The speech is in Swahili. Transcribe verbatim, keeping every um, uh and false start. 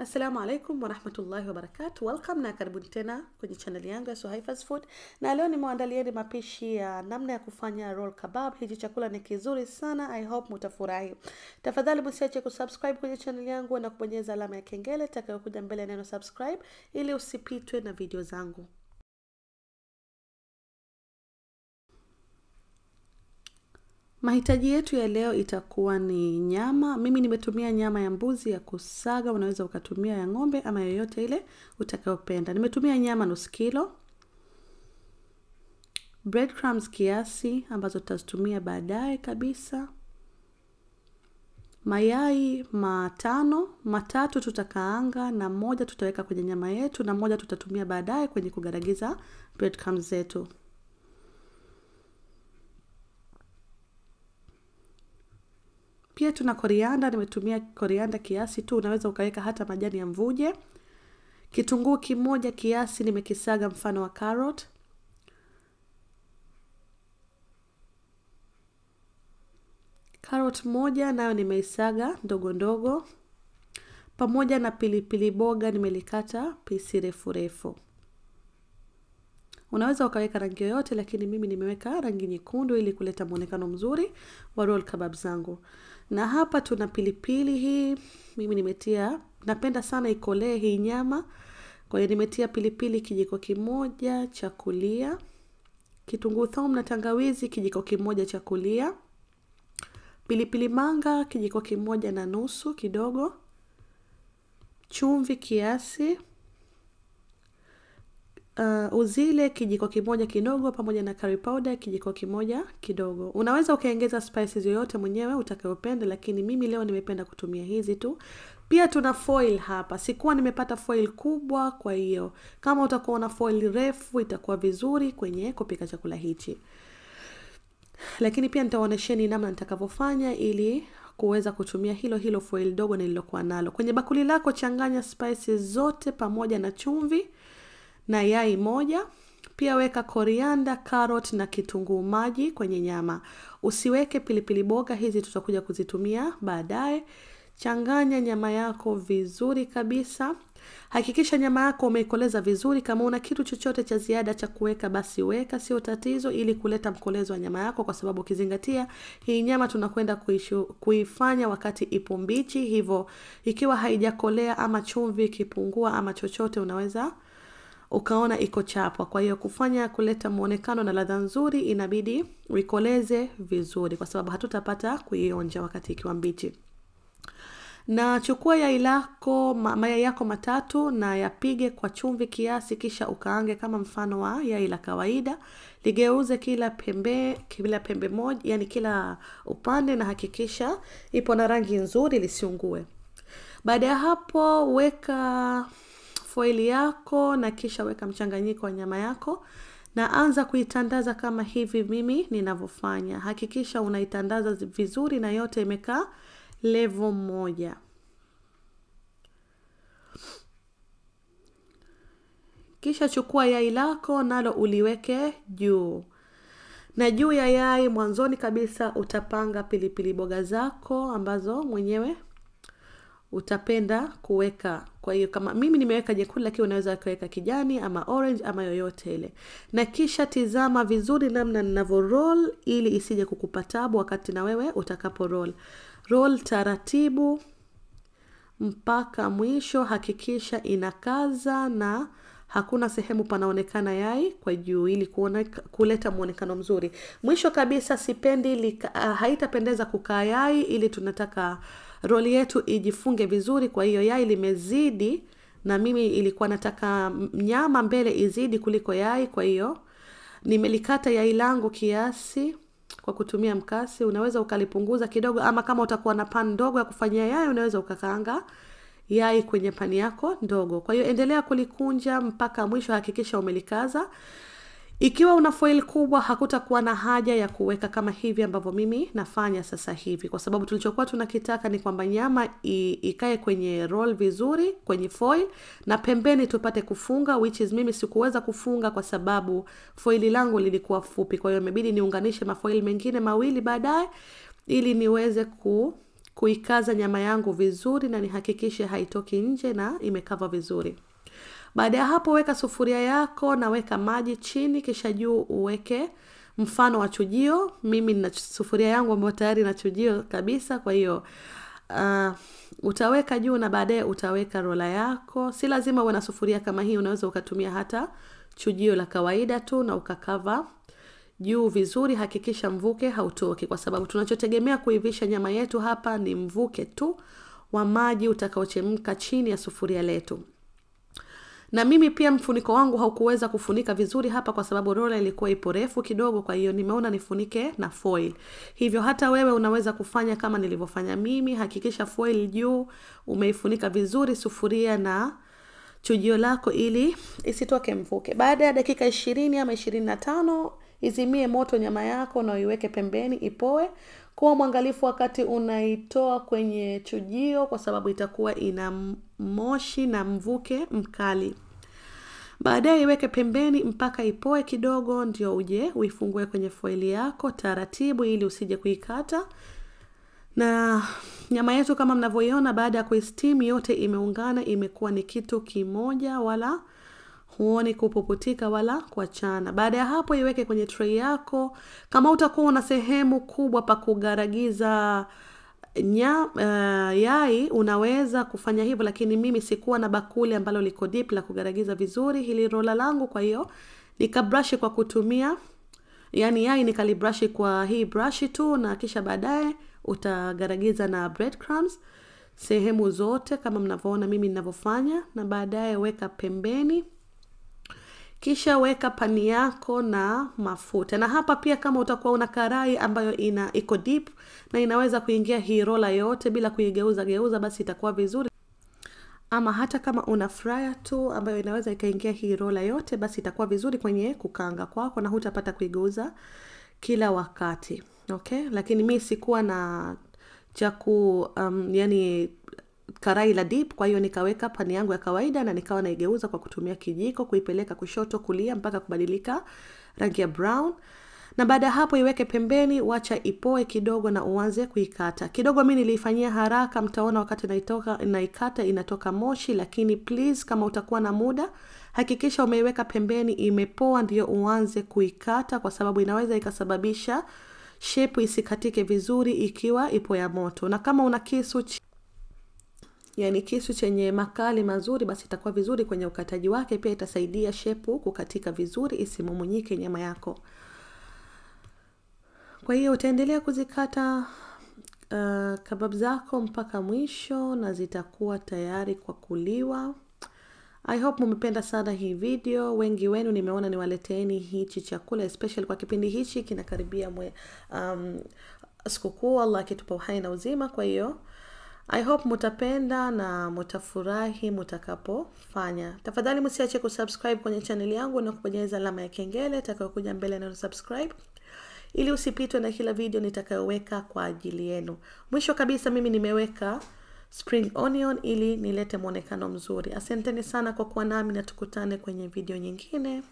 Assalamu alaikum wa rahmatullahi wa barakatuh. Welcome na karibuni tena kwenye channel yangu ya Suhayfa's Food. Na leo nimewaandalieni mapishi ya namna ya kufanya roll kebab. Hiji chakula ni kizuri sana. I hope mutafurahi. Tafadhali msiache kusubscribe kwenye channel yangu na kubonyeza alama ya kengele itakayokuja mbele neno subscribe ili usipitwe na video zangu. Mahitaji yetu ya leo itakuwa ni nyama. Mimi nimetumia nyama ya mbuzi ya kusaga, unaweza ukatumia ya ng'ombe ama yoyote ile utakayopenda. Nimetumia nyama nusu kilo. Breadcrumbs kiasi ambazo tutazitumia baadaye kabisa. Mayai matano, matatu tutakaanga na moja tutaweka kwenye nyama yetu na moja tutatumia baadaye kwenye kugaragiza breadcrumbs zetu. Pia tuna korianda, nimetumia korianda kiasi tu, unaweza ukaweka hata majani ya mvuje. Kitunguu kimoja kiasi nimekisaga mfano wa carrot. Carrot moja nayo nimeisaga ndogo ndogo. Pamoja na pilipili boga nimelikata pisi refu refu. Unaweza ukaweka rangi yoyote lakini mimi nimeweka rangi nyekundu ili kuleta muonekano mzuri wa roll kebab zangu. Na hapa tuna pilipili hii, mimi nimetia, napenda sana ikolee hii nyama. Kwa hiyo nimetia pilipili kijiko kimoja cha kulia. Kitunguu saumu na tangawizi kijiko kimoja cha kulia. Pilipili manga kijiko kimoja na nusu kidogo. Chumvi kiasi. Uh, uzile kijiko kimoja kidogo pamoja na curry powder kijiko kimoja kidogo. Unaweza ukaongeza spices yoyote mwenyewe utakayopenda lakini mimi leo nimependa kutumia hizi tu. Pia tuna foil hapa. Sikuwa nimepata foil kubwa kwa hiyo. Kama utakuwa na foil refu itakuwa vizuri kwenye kupika chakula hichi. Lakini pia nitawaonesheni namna nitakavyofanya ili kuweza kutumia hilo hilo foil dogo nililokuwa nalo. Kwenye bakuli lako changanya spices zote pamoja na chumvi na yai moja. Pia weka korianda, carrot na kitunguu maji kwenye nyama. Usiweke pilipili boga, hizi tutakuja kuzitumia baadaye. Changanya nyama yako vizuri kabisa. Hakikisha nyama yako umeikoleza vizuri. Kama una kitu chochote cha ziada cha kuweka basi weka, sio tatizo, ili kuleta mkolezo wa nyama yako, kwa sababu ukizingatia hii nyama tunakwenda kuifanya wakati ipo mbichi, hivyo ikiwa haijakolea ama chumvi ikipungua ama chochote unaweza ukaona iko chapwa. Kwa hiyo kufanya kuleta muonekano na ladha nzuri inabidi uikoleze vizuri, kwa sababu hatutapata kuionja wakati ikiwa mbichi. Na chukua yai lako, mayai yako matatu na yapige kwa chumvi kiasi, kisha ukaange kama mfano wa yai la kawaida. Ligeuze kila pembe, kila pembe moja, yani kila upande, na hakikisha ipo na rangi nzuri lisiungue. Baada ya hapo weka foil yako na kisha weka mchanganyiko wa nyama yako na anza kuitandaza kama hivi mimi ninavyofanya. Hakikisha unaitandaza vizuri na yote imekaa level moja. Kisha chukua yai lako nalo uliweke juu. Na juu ya yai mwanzoni kabisa utapanga pilipili boga zako ambazo mwenyewe utapenda kuweka. Kwa hiyo kama mimi nimeweka jekundu lakini unaweza kuweka kijani ama orange ama yoyote ile. Na kisha tizama vizuri namna ninavyo roll ili isije kukupa tabu wakati na wewe utakapo roll. Roll taratibu mpaka mwisho, hakikisha inakaza na hakuna sehemu panaonekana yai kwa juu ili kuona, kuleta muonekano mzuri. Mwisho kabisa sipendi lika, haitapendeza kukaa yai, ili tunataka roli yetu ijifunge vizuri. Kwa hiyo yai limezidi na mimi ilikuwa nataka nyama mbele izidi kuliko yai, kwa hiyo nimelikata yai langu kiasi kwa kutumia mkasi. Unaweza ukalipunguza kidogo ama kama utakuwa na pan ndogo ya kufanyia yai unaweza ukakaanga yai kwenye pani yako ndogo. Kwa hiyo endelea kulikunja mpaka mwisho, hakikisha umelikaza. Ikiwa una foil kubwa hakutakuwa na haja ya kuweka kama hivi ambavyo mimi nafanya sasa hivi, kwa sababu tulichokuwa tunakitaka ni kwamba nyama ikae kwenye roll vizuri kwenye foil na pembeni tupate kufunga, which is mimi sikuweza kufunga kwa sababu foil langu lilikuwa fupi. Kwa hiyo imebidi niunganishe mafoil mengine mawili baadaye ili niweze ku kuikaza nyama yangu vizuri na nihakikishe haitoki nje na imekava vizuri. Baada ya hapo weka sufuria yako na weka maji chini, kisha juu uweke mfano wa chujio. Mimi na sufuria yangu ambayo tayari na chujio kabisa, kwa hiyo uh, utaweka juu na baadaye utaweka rola yako. Si lazima uwe na sufuria kama hii, unaweza ukatumia hata chujio la kawaida tu na ukakava juu vizuri. Hakikisha mvuke hautoki, kwa sababu tunachotegemea kuivisha nyama yetu hapa ni mvuke tu wa maji utakaochemka chini ya sufuria letu. Na mimi pia mfuniko wangu haukuweza kufunika vizuri hapa, kwa sababu rola ilikuwa ipo refu kidogo, kwa hiyo nimeona nifunike na foil. Hivyo hata wewe unaweza kufanya kama nilivyofanya mimi. Hakikisha foil juu umeifunika vizuri sufuria na chujio lako ili isitoke mvuke. Baada ya dakika ishirini ama ishirini na tano izimie moto nyama yako na uiweke pembeni ipoe. Kuwa mwangalifu wakati unaitoa kwenye chujio, kwa sababu itakuwa ina moshi na mvuke mkali. Baadaye iweke pembeni mpaka ipoe kidogo, ndio uje uifungue kwenye foili yako taratibu ili usije kuikata. Na nyama yetu kama mnavyoiona, baada ya kuisteam yote imeungana, imekuwa ni kitu kimoja, wala huoni kupuputika wala kuachana. Baada ya hapo iweke kwenye tray yako. Kama utakuwa una sehemu kubwa pa kugaragiza nya, uh, yai unaweza kufanya hivyo, lakini mimi sikuwa na bakuli ambalo liko deep la kugaragiza vizuri hili rola langu, kwa hiyo nikabrush kwa kutumia yani yai nikalibrash kwa hii brush tu, na kisha baadaye utagaragiza na breadcrumbs sehemu zote kama mnavyoona mimi ninavyofanya, na baadaye weka pembeni. Kisha weka pani yako na mafuta. Na hapa pia kama utakuwa una karai ambayo ina iko deep na inaweza kuingia hii rola yote bila kuigeuza geuza, basi itakuwa vizuri. Ama hata kama una fryer tu ambayo inaweza ikaingia hii rola yote, basi itakuwa vizuri kwenye kukaanga kwako na hutapata kuigeuza kila wakati. Okay? Lakini mimi sikuwa na chaku um, yani karai la deep, kwa hiyo nikaweka pani yangu ya kawaida na nikawa naigeuza kwa kutumia kijiko kuipeleka kushoto kulia mpaka kubadilika rangi ya brown. Na baada hapo iweke pembeni, wacha ipoe kidogo na uanze kuikata. Kidogo mimi nilifanyia haraka, mtaona wakati naitoka naikata inatoka moshi, lakini please kama utakuwa na muda hakikisha umeiweka pembeni imepoa ndio uanze kuikata, kwa sababu inaweza ikasababisha shape isikatike vizuri ikiwa ipo ya moto. Na kama una kisu yani kisu chenye makali mazuri, basi itakuwa vizuri kwenye ukataji wake, pia itasaidia shepu kukatika vizuri isimumunyike nyama yako. Kwa hiyo utaendelea kuzikata uh, kebab zako mpaka mwisho na zitakuwa tayari kwa kuliwa. I hope mmependa sana hii video. Wengi wenu nimeona niwaleteni hichi chakula especially kwa kipindi hichi kinakaribia mwe um, sikukuu, Allah akitupa uhai na uzima. Kwa hiyo I hope mutapenda na mutafurahi mutakapofanya. Tafadhali msiache kusubscribe kwenye channel yangu na kubonyeza alama ya kengele itakayokuja mbele na subscribe ili usipitwe na kila video nitakayoweka kwa ajili yenu. Mwisho kabisa mimi nimeweka spring onion ili nilete mwonekano mzuri. Asanteni sana kwa kuwa nami na tukutane kwenye video nyingine.